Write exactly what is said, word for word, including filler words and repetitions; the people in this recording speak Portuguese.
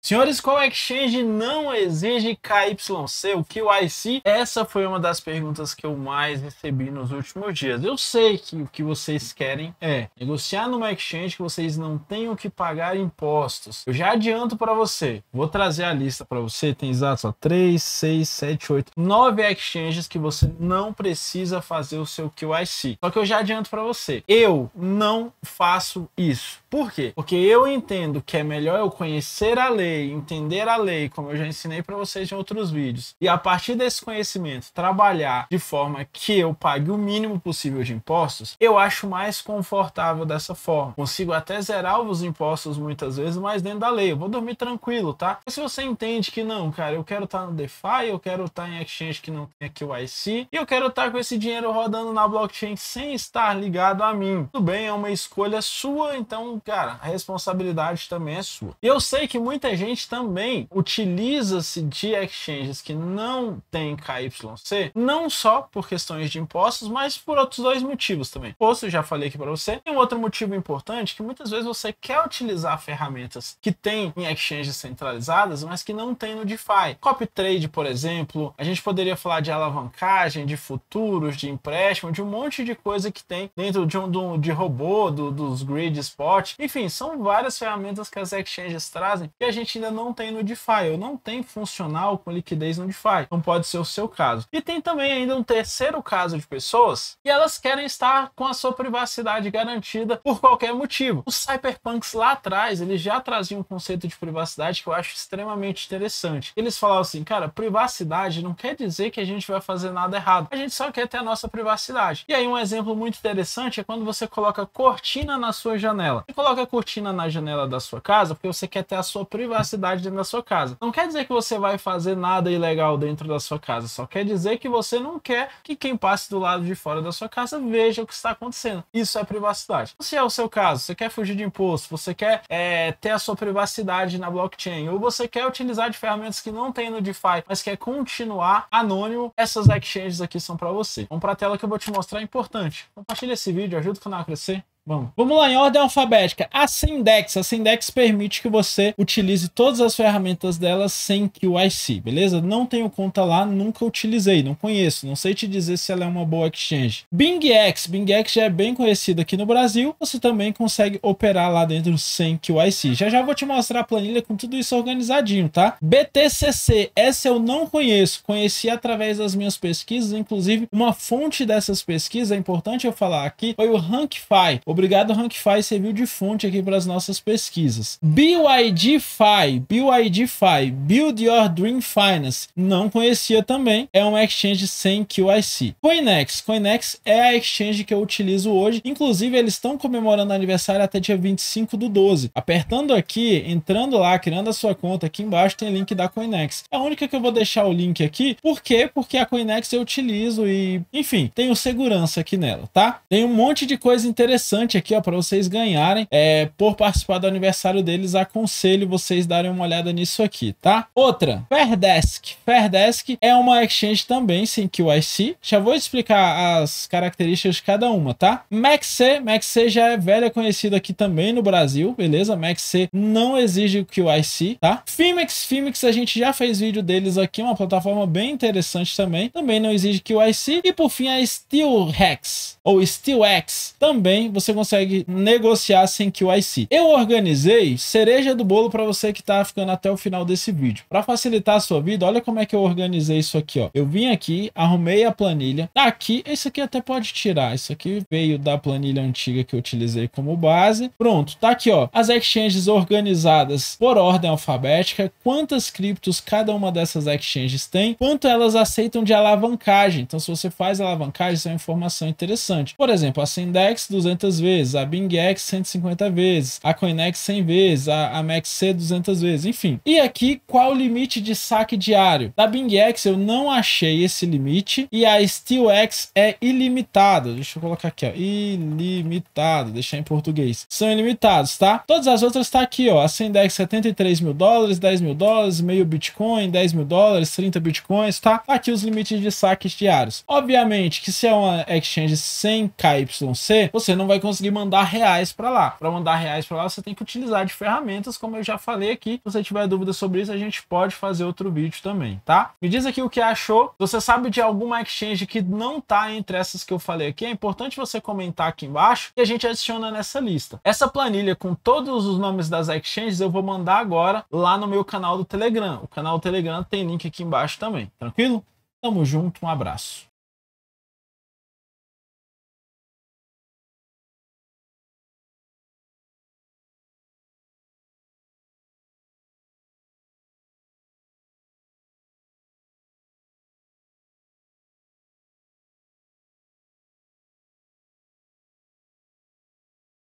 Senhores, qual exchange não exige K Y C, o K Y C? Essa foi uma das perguntas que eu mais recebi nos últimos dias. Eu sei que o que vocês querem é negociar numa exchange que vocês não tenham que pagar impostos. Eu já adianto para você, vou trazer a lista para você, tem exato só três, seis, sete, oito, nove exchanges que você não precisa fazer o seu K Y C. Só que eu já adianto para você, eu não faço isso. Por quê? Porque eu entendo que é melhor eu conhecer a lei, entender a lei, como eu já ensinei para vocês em outros vídeos, e a partir desse conhecimento trabalhar de forma que eu pague o mínimo possível de impostos. Eu acho mais confortável dessa forma, consigo até zerar os impostos muitas vezes, mas dentro da lei eu vou dormir tranquilo, tá? E se você entende que não, cara, eu quero estar no DeFi, eu quero estar em exchange que não tem K Y C, e eu quero estar com esse dinheiro rodando na blockchain sem estar ligado a mim, tudo bem, é uma escolha sua, então, cara, a responsabilidade também é sua. E eu sei que muita gente também utiliza-se de exchanges que não tem K Y C, não só por questões de impostos, mas por outros dois motivos também. Imposto, eu já falei aqui para você. E um outro motivo importante, que muitas vezes você quer utilizar ferramentas que tem em exchanges centralizadas, mas que não tem no DeFi. Copy Trade, por exemplo, a gente poderia falar de alavancagem, de futuros, de empréstimo, de um monte de coisa que tem dentro de um do, de robô, do, dos grid spot. Enfim, são várias ferramentas que as exchanges trazem e a gente ainda não tem no DeFi, ou não tem funcional com liquidez no DeFi, não pode ser o seu caso. E tem também ainda um terceiro caso de pessoas e elas querem estar com a sua privacidade garantida por qualquer motivo. Os Cyberpunks lá atrás, eles já traziam um conceito de privacidade que eu acho extremamente interessante. Eles falavam assim, cara, privacidade não quer dizer que a gente vai fazer nada errado, a gente só quer ter a nossa privacidade. E aí um exemplo muito interessante é quando você coloca cortina na sua janela. Você coloca a cortina na janela da sua casa porque você quer ter a sua privacidade cidade dentro da sua casa. Não quer dizer que você vai fazer nada ilegal dentro da sua casa, só quer dizer que você não quer que quem passe do lado de fora da sua casa veja o que está acontecendo. Isso é privacidade. Se é o seu caso, você quer fugir de imposto, você quer é, ter a sua privacidade na blockchain, ou você quer utilizar de ferramentas que não tem no DeFi, mas quer continuar anônimo, essas exchanges aqui são para você. Vamos para a tela que eu vou te mostrar, é importante. Compartilha esse vídeo, ajuda o canal a crescer. Vamos. Vamos lá, em ordem alfabética. A Cindex. A Cindex permite que você utilize todas as ferramentas delas sem K Y C, beleza? Não tenho conta lá, nunca utilizei, não conheço, não sei te dizer se ela é uma boa exchange. BingX. BingX já é bem conhecida aqui no Brasil, você também consegue operar lá dentro sem K Y C. Já já vou te mostrar a planilha com tudo isso organizadinho, tá? B T C C. Essa eu não conheço, conheci através das minhas pesquisas, inclusive uma fonte dessas pesquisas, é importante eu falar aqui, foi o RankFi. Obrigado, RankFi, serviu de fonte aqui para as nossas pesquisas. BUIDFi, BUIDFi, Build Your Dream Finance, não conhecia também, é uma exchange sem K Y C. Coinex, Coinex é a exchange que eu utilizo hoje, inclusive eles estão comemorando aniversário até dia vinte e cinco do doze. Apertando aqui, entrando lá, criando a sua conta, aqui embaixo tem link da Coinex. É a única que eu vou deixar o link aqui, por quê? Porque a Coinex eu utilizo e, enfim, tenho segurança aqui nela, tá? Tem um monte de coisa interessante aqui, ó, para vocês ganharem é, por participar do aniversário deles. Aconselho vocês darem uma olhada nisso aqui, tá? Outra, Fairdesk. Fairdesk é uma exchange também sem K Y C, já vou explicar as características de cada uma, tá? M E X C, M E X C já é velha conhecida aqui também no Brasil, beleza? M E X C não exige o K Y C, tá? Phemex, Phemex a gente já fez vídeo deles aqui, uma plataforma bem interessante também, também não exige K Y C. E por fim a SteelX ou SteelX, também você consegue negociar sem K Y C. Eu organizei cereja do bolo para você que tá ficando até o final desse vídeo. Para facilitar a sua vida, olha como é que eu organizei isso aqui, ó. Eu vim aqui, arrumei a planilha. Tá aqui, isso aqui até pode tirar. Isso aqui veio da planilha antiga que eu utilizei como base. Pronto, tá aqui, ó. As exchanges organizadas por ordem alfabética, quantas criptos cada uma dessas exchanges tem, quanto elas aceitam de alavancagem. Então, se você faz alavancagem, isso é uma informação interessante. Por exemplo, a Cindex, duzentas vezes. vezes, a BingX cento e cinquenta vezes, a Coinex cem vezes, a, a M E X C duzentas vezes, enfim. E aqui, qual o limite de saque diário? Da BingX eu não achei esse limite e a SteelX é ilimitada. Deixa eu colocar aqui, ó, ilimitado, deixar em português. São ilimitados, tá? Todas as outras tá aqui, ó, a Cindex setenta e três mil dólares, dez mil dólares, meio Bitcoin, dez mil dólares, trinta Bitcoins, tá? Aqui os limites de saques diários. Obviamente que se é uma exchange sem K Y C, você não vai conseguir conseguir mandar reais para lá. Para mandar reais para lá, você tem que utilizar de ferramentas, como eu já falei aqui. Se você tiver dúvida sobre isso, a gente pode fazer outro vídeo também, tá? Me diz aqui o que achou. Você sabe de alguma exchange que não tá entre essas que eu falei aqui? É importante você comentar aqui embaixo e a gente adiciona nessa lista. Essa planilha com todos os nomes das exchanges eu vou mandar agora lá no meu canal do Telegram. O canal do Telegram tem link aqui embaixo também, tranquilo? Tamo junto, um abraço.